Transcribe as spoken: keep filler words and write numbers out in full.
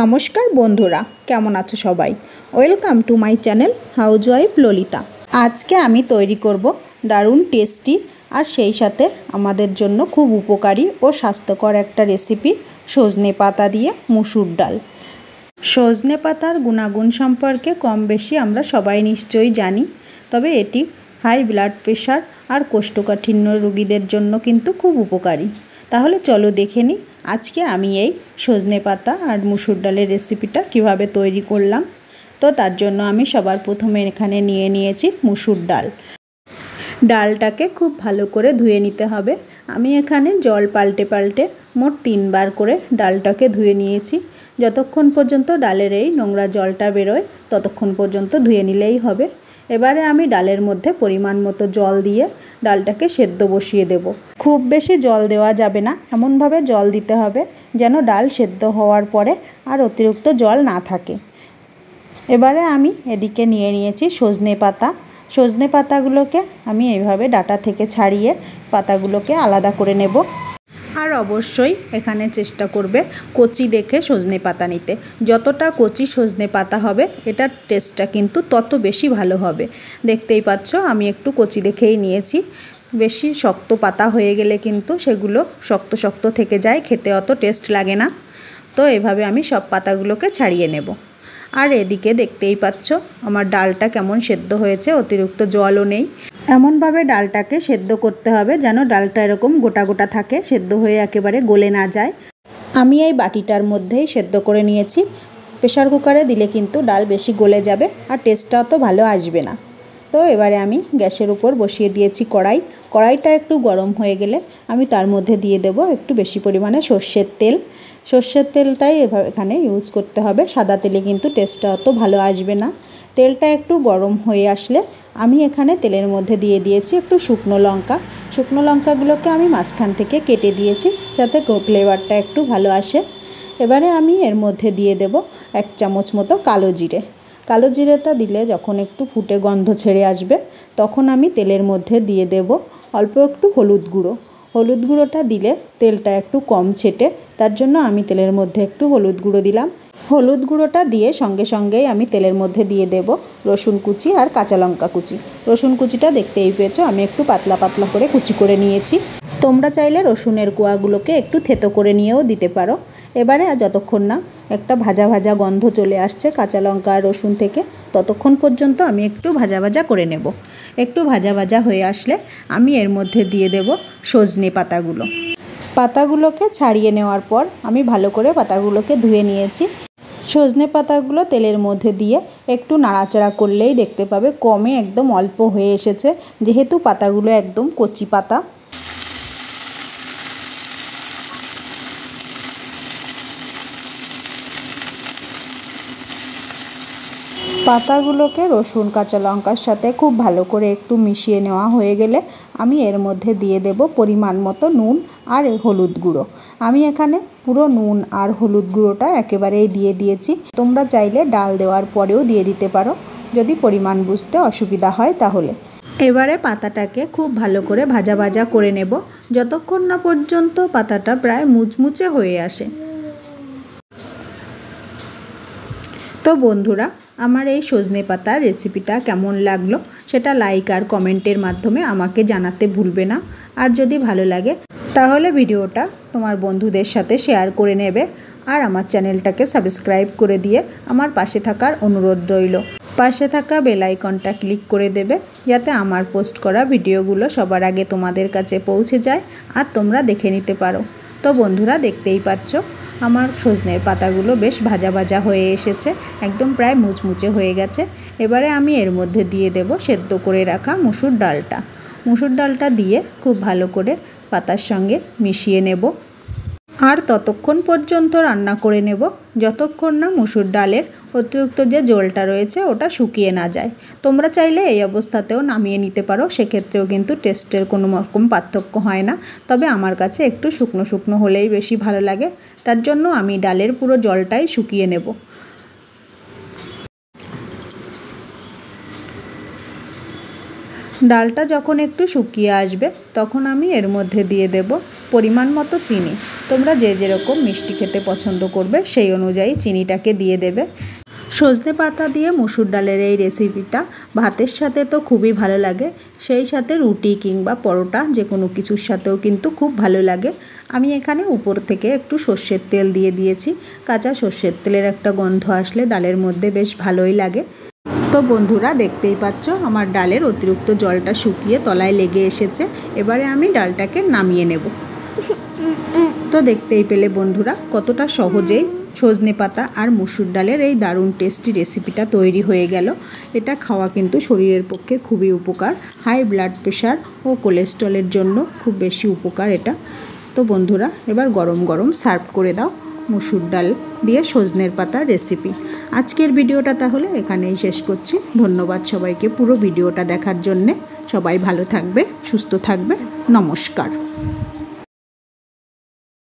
নমস্কার বন্ধুরা, কেমন আছো সবাই? Welcome to my channel housewife Lalita. আজকে আমি তৈরি করব দারুণ টেস্টি আর সেই সাথে আমাদের জন্য খুব উপকারী ও স্বাস্থ্যকর একটা রেসিপি, সজনে পাতা দিয়ে মুসুর ডাল। সজনে পাতার গুণাগুণ সম্পর্কে কম বেশি আমরা সবাই নিশ্চয়ই জানি, তবে এটি হাই ব্লাড প্রেশার আর কোষ্ঠকাঠিন্য রোগীদের জন্য কিন্তু খুব উপকারী। তাহলে চলো দেখে নিই আজকে আমি এই সজনে পাতা আর মুসুর ডালের রেসিপিটা কিভাবে তৈরি করলাম। তো তার জন্য আমি সবার প্রথমে এখানে নিয়ে নিয়েছি মুসুর ডাল। ডালটাকে খুব ভালো করে ধুয়ে নিতে হবে। আমি এখানে জল পাল্টে পাল্টে মোট তিনবার করে ডালটাকে ধুয়ে নিয়েছি। যতক্ষণ পর্যন্ত ডালের এই নোংরা জলটা বেরোয় ততক্ষণ পর্যন্ত ধুয়ে নিলেই হবে। এবারে আমি ডালের মধ্যে পরিমাণ মতো জল দিয়ে ডালটাকে সেদ্ধ বসিয়ে দেব। খুব বেশি জল দেওয়া যাবে না, এমনভাবে জল দিতে হবে যেন ডাল সেদ্ধ হওয়ার পরে আর অতিরিক্ত জল না থাকে। এবারে আমি এদিকে নিয়ে নিয়েছি সজনে পাতা। সজনে পাতাগুলোকে আমি এইভাবে ডাটা থেকে ছাড়িয়ে পাতাগুলোকে আলাদা করে নেব। আর অবশ্যই এখানে চেষ্টা করবে কচি দেখে সজনে পাতা নিতে। যতটা কচি সজনে পাতা হবে এটার টেস্টটা কিন্তু তত বেশি ভালো হবে। দেখতেই পাচ্ছ আমি একটু কচি দেখেই নিয়েছি। বেশি শক্ত পাতা হয়ে গেলে কিন্তু সেগুলো শক্ত শক্ত থেকে যায়, খেতে অত টেস্ট লাগে না। তো এভাবে আমি সব পাতাগুলোকে ছাড়িয়ে নেব। আর এদিকে দেখতেই পাচ্ছ আমার ডালটা কেমন সেদ্ধ হয়েছে, অতিরিক্ত জলও নেই। এমনভাবে ডালটাকে সেদ্ধ করতে হবে যেন ডালটা এরকম গোটা গোটা থাকে, সেদ্ধ হয়ে একেবারে গলে না যায়। আমি এই বাটিটার মধ্যেই সেদ্ধ করে নিয়েছি। প্রেশার কুকারে দিলে কিন্তু ডাল বেশি গলে যাবে আর টেস্টটা অত ভালো আসবে না। তো এবারে আমি গ্যাসের উপর বসিয়ে দিয়েছি কড়াই। কড়াইটা একটু গরম হয়ে গেলে আমি তার মধ্যে দিয়ে দেব একটু বেশি পরিমাণে সর্ষের তেল। সর্ষের তেলটাই এভাবে এখানে ইউজ করতে হবে, সাদা তেলে কিন্তু টেস্টটা অত ভালো আসবে না। তেলটা একটু গরম হয়ে আসলে আমি এখানে তেলের মধ্যে দিয়ে দিয়েছি একটু শুকনো লঙ্কা। শুকনো লঙ্কাগুলোকে আমি মাঝখান থেকে কেটে দিয়েছি যাতে ফ্লেভারটা একটু ভালো আসে। এবারে আমি এর মধ্যে দিয়ে দেব এক চামচ মতো কালো জিরে। কালো জিরেটা দিলে যখন একটু ফুটে গন্ধ ছেড়ে আসবে তখন আমি তেলের মধ্যে দিয়ে দেব অল্প একটু হলুদ গুঁড়ো। হলুদ গুঁড়োটা দিলে তেলটা একটু কম ছেটে, তার জন্য আমি তেলের মধ্যে একটু হলুদ গুঁড়ো দিলাম। হলুদ গুঁড়োটা দিয়ে সঙ্গে সঙ্গেই আমি তেলের মধ্যে দিয়ে দেব রসুন কুচি আর কাঁচা লঙ্কা কুচি। রসুন কুচিটা দেখতেই পেয়েছো আমি একটু পাতলা পাতলা করে কুচি করে নিয়েছি। তোমরা চাইলে রসুনের কোয়াগুলোকে একটু থেতো করে নিয়েও দিতে পারো। এবারে যতক্ষণ না একটা ভাজা ভাজা গন্ধ চলে আসছে কাঁচা লঙ্কা আর রসুন থেকে ততক্ষণ পর্যন্ত আমি একটু ভাজা ভাজা করে নেব। একটু ভাজা ভাজা হয়ে আসলে আমি এর মধ্যে দিয়ে দেব সজনে পাতাগুলো। পাতাগুলোকে ছাড়িয়ে নেওয়ার পর আমি ভালো করে পাতাগুলোকে ধুয়ে নিয়েছি। সজনে পাতাগুলো তেলের মধ্যে দিয়ে একটু নাড়াচাড়া করলেই দেখতে পাবে কমে একদম অল্প হয়ে এসেছে, যেহেতু পাতাগুলো একদম কচি পাতা। পাতাগুলোকে রসুন কাঁচা লঙ্কার সাথে খুব ভালো করে একটু মিশিয়ে নেওয়া হয়ে গেলে আমি এর মধ্যে দিয়ে দেব পরিমাণ মতো নুন আর হলুদ গুঁড়ো। আমি এখানে পুরো নুন আর হলুদ গুঁড়োটা একেবারেই দিয়ে দিয়েছি। তোমরা চাইলে ডাল দেওয়ার পরেও দিয়ে দিতে পারো যদি পরিমাণ বুঝতে অসুবিধা হয়। তাহলে এবারে পাতাটাকে খুব ভালো করে ভাজা ভাজা করে নেব যতক্ষণ না পর্যন্ত পাতাটা প্রায় মুচমুচে হয়ে আসে। তো বন্ধুরা, আমার এই সজনে পাতার রেসিপিটা কেমন লাগলো সেটা লাইক আর কমেন্টের মাধ্যমে আমাকে জানাতে ভুলবে না। আর যদি ভালো লাগে তাহলে ভিডিওটা তোমার বন্ধুদের সাথে শেয়ার করে নেবে আর আমার চ্যানেলটাকে সাবস্ক্রাইব করে দিয়ে আমার পাশে থাকার অনুরোধ রইল। পাশে থাকা বেল আইকনটা ক্লিক করে দেবে যাতে আমার পোস্ট করা ভিডিওগুলো সবার আগে তোমাদের কাছে পৌঁছে যায় আর তোমরা দেখে নিতে পারো। তো বন্ধুরা, দেখতেই পাচ্ছ আমার সজনের পাতাগুলো বেশ ভাজা ভাজা হয়ে এসেছে, একদম প্রায় মুচমুচে হয়ে গেছে। এবারে আমি এর মধ্যে দিয়ে দেব সেদ্ধ করে রাখা মুসুর ডালটা। মুসুর ডালটা দিয়ে খুব ভালো করে পাতার সঙ্গে মিশিয়ে নেব আর ততক্ষণ পর্যন্ত রান্না করে নেব যতক্ষণ না মুসুর ডালের অতিরিক্ত যে জলটা রয়েছে ওটা শুকিয়ে না যায়। তোমরা চাইলে এই অবস্থাতেও নামিয়ে নিতে পারো, সেক্ষেত্রেও কিন্তু টেস্টের কোনো রকম পার্থক্য হয় না। তবে আমার কাছে একটু শুকনো শুকনো হলেই বেশি ভালো লাগে, তার জন্য আমি ডালের পুরো জলটাই শুকিয়ে নেব। ডালটা যখন একটু শুকিয়ে আসবে তখন আমি এর মধ্যে দিয়ে দেব পরিমাণ মতো চিনি, তোমরা যে যেরকম মিষ্টি খেতে পছন্দ করবে সেই অনুযায়ী চিনিটাকে দিয়ে দেবে। সজনে পাতা দিয়ে মুসুর ডালের এই রেসিপিটা ভাতের সাথে তো খুবই ভালো লাগে, সেই সাথে রুটি কিংবা পরোটা যে কোনো কিছুর সাথেও কিন্তু খুব ভালো লাগে। আমি এখানে উপর থেকে একটু সর্ষের তেল দিয়ে দিয়েছি, কাঁচা সর্ষের তেলের একটা গন্ধ আসলে ডালের মধ্যে বেশ ভালোই লাগে। তো বন্ধুরা দেখতেই পাচ্ছ আমার ডালের অতিরিক্ত জলটা শুকিয়ে তলায় লেগে এসেছে, এবারে আমি ডালটাকে নামিয়ে নেব। তো দেখতেই পেলে বন্ধুরা কতটা সহজেই সজনে পাতা আর মুসুর ডালের এই দারুণ টেস্টি রেসিপিটা তৈরি হয়ে গেল। এটা খাওয়া কিন্তু শরীরের পক্ষে খুবই উপকার, হাই ব্লাড প্রেশার ও কোলেস্ট্রলের জন্য খুব বেশি উপকার এটা। তো বন্ধুরা এবার গরম গরম সার্ভ করে দাও মুসুর ডাল দিয়ে সজনের পাতার রেসিপি। আজকের ভিডিওটা তাহলে এখানেই শেষ করছি। ধন্যবাদ সবাইকে পুরো ভিডিওটা দেখার জন্যে। সবাই ভালো থাকবে, সুস্থ থাকবে। নমস্কার।